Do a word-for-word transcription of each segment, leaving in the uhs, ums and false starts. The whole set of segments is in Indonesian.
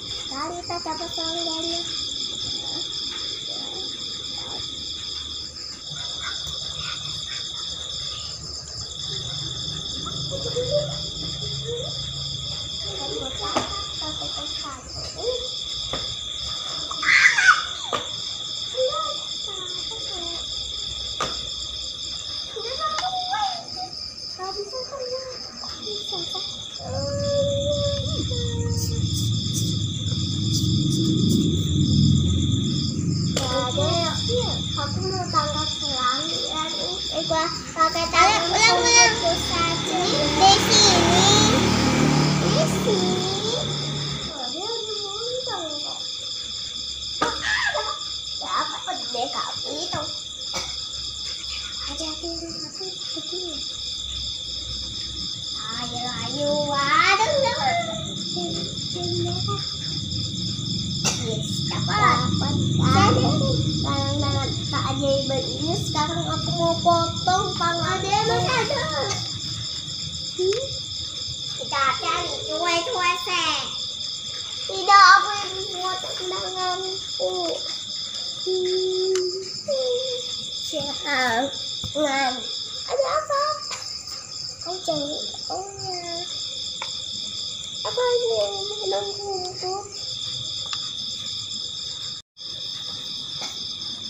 Kalita dapat selalu dari pakai tangan ulang-ulang di sini di sini oh, dia udah muntah kok ya apa deh kapi itu hati-hati hati-hati ayo ayo waduh yes dapat tangan-tangan tak ajaiban ini sekarang aku mau potong tangan dia masih ada hmm? Kita cari cuai-cuai se tidak aku yang memotong tanganku hmm. Jangan ada apa kau cari omnya apa aja yang menangku tuh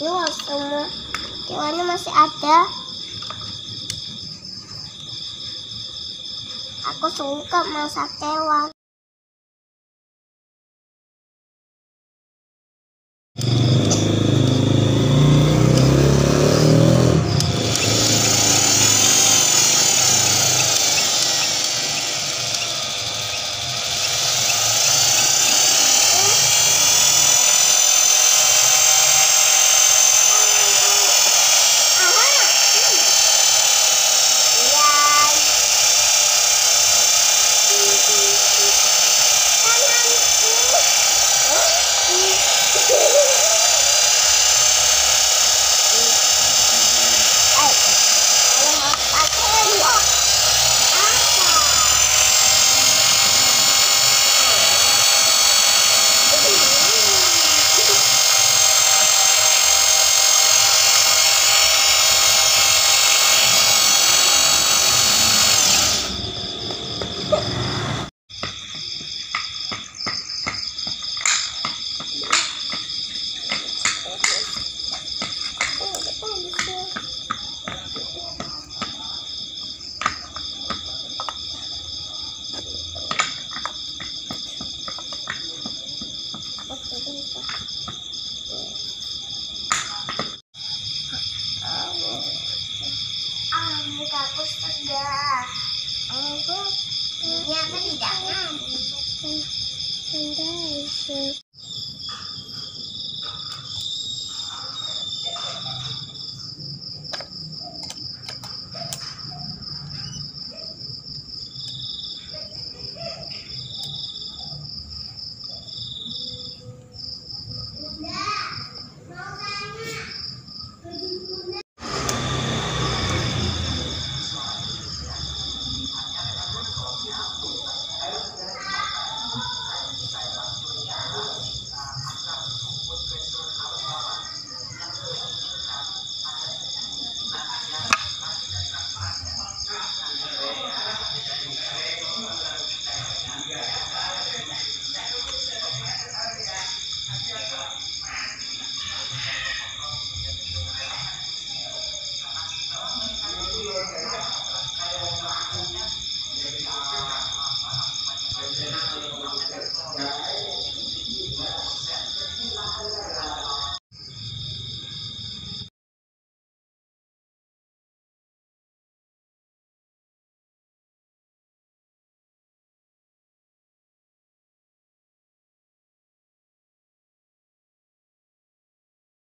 semua hewannya masih ada. Aku suka masak hewan.